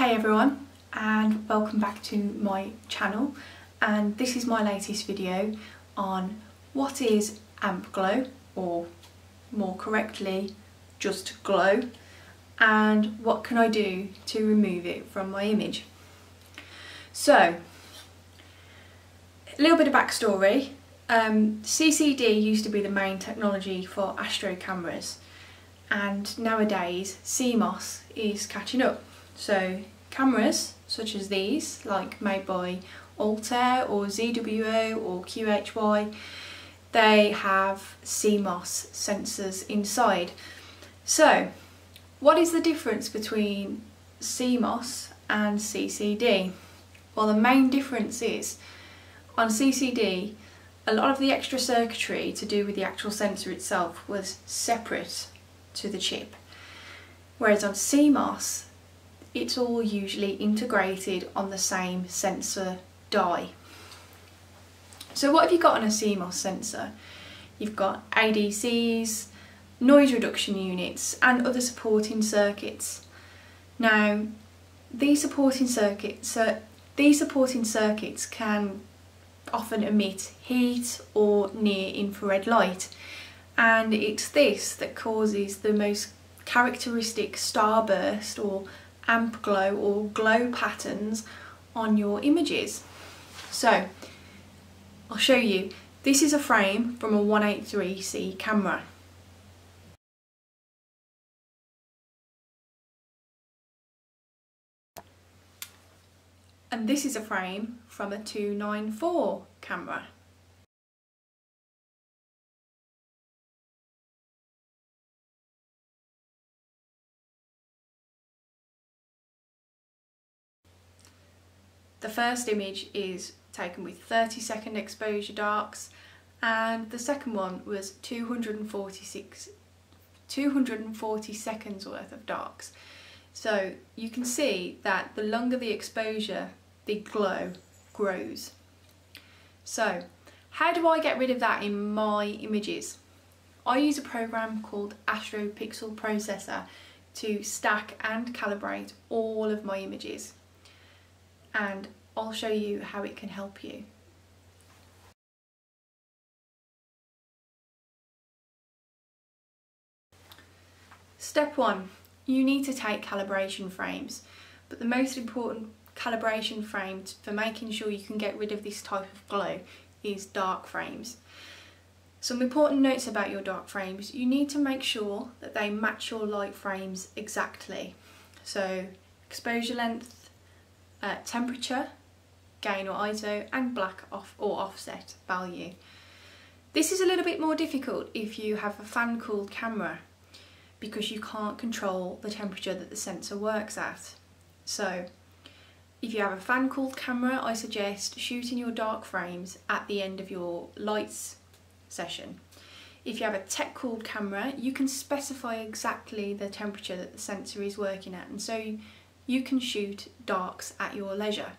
Hey everyone, and welcome back to my channel, and this is my latest video on what is amp glow, or more correctly just glow, and what can I do to remove it from my image. So a little bit of backstory. CCD used to be the main technology for Astro cameras, and nowadays CMOS is catching up. So cameras such as these, like made by Altair or ZWO or QHY, they have CMOS sensors inside. So what is the difference between CMOS and CCD? Well, the main difference is on CCD, a lot of the extra circuitry to do with the actual sensor itself was separate to the chip, whereas on CMOS, it's all usually integrated on the same sensor die. So what have you got on a CMOS sensor? You've got ADCs, noise reduction units, and other supporting circuits. Now, these supporting circuits can often emit heat or near infrared light, and it's this that causes the most characteristic starburst or amp glow or glow patterns on your images. So I'll show you. This is a frame from a 183C camera. And this is a frame from a 294 camera. The first image is taken with 30-second exposure darks, and the second one was 240 seconds worth of darks. So you can see that the longer the exposure, the glow grows. So how do I get rid of that in my images? I use a program called Astro Pixel Processor to stack and calibrate all of my images, and I'll show you how it can help you. Step one, you need to take calibration frames, but the most important calibration frame for making sure you can get rid of this type of glow is dark frames. Some important notes about your dark frames: you need to make sure that they match your light frames exactly. So exposure length, temperature, gain or ISO, and black off or offset value. This is a little bit more difficult if you have a fan-cooled camera, because you can't control the temperature that the sensor works at. So if you have a fan-cooled camera, I suggest shooting your dark frames at the end of your lights session. If you have a tech-cooled camera, you can specify exactly the temperature that the sensor is working at, and so you can shoot darks at your leisure.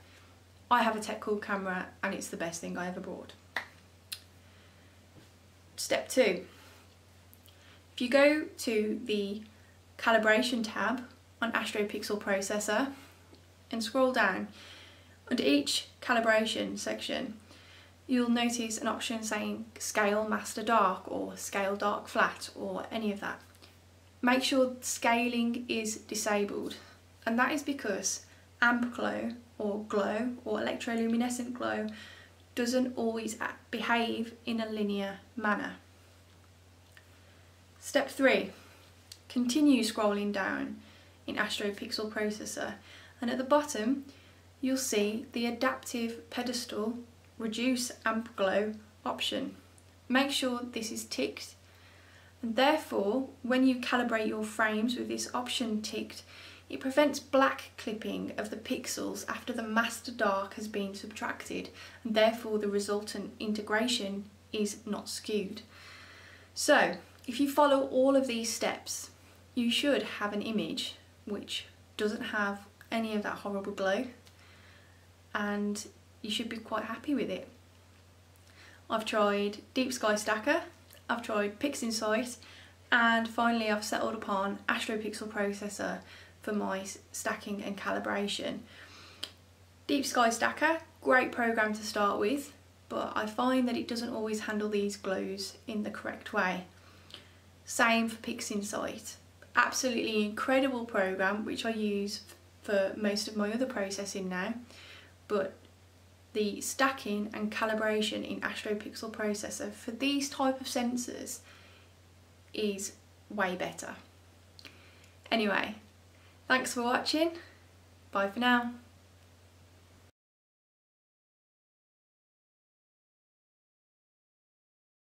I have a tech-cooled camera and it's the best thing I ever bought. Step two, if you go to the calibration tab on Astro Pixel Processor and scroll down, under each calibration section, you'll notice an option saying scale master dark or scale dark flat or any of that. Make sure scaling is disabled. And that is because amp glow or electroluminescent glow doesn't always behave in a linear manner. Step three, continue scrolling down in Astro Pixel Processor, and at the bottom you'll see the adaptive pedestal reduce amp glow option. Make sure this is ticked, and therefore when you calibrate your frames with this option ticked, it prevents black clipping of the pixels after the master dark has been subtracted, and therefore the resultant integration is not skewed. So if you follow all of these steps, you should have an image which doesn't have any of that horrible glow, and you should be quite happy with it. I've tried Deep Sky Stacker, I've tried PixInsight, and finally I've settled upon Astro Pixel Processor for my stacking and calibration. Deep Sky Stacker, great program to start with, but I find that it doesn't always handle these glows in the correct way. Same for PixInsight. Absolutely incredible program which I use for most of my other processing now, but the stacking and calibration in Astro Pixel Processor for these type of sensors is way better. Anyway, thanks for watching. Bye for now.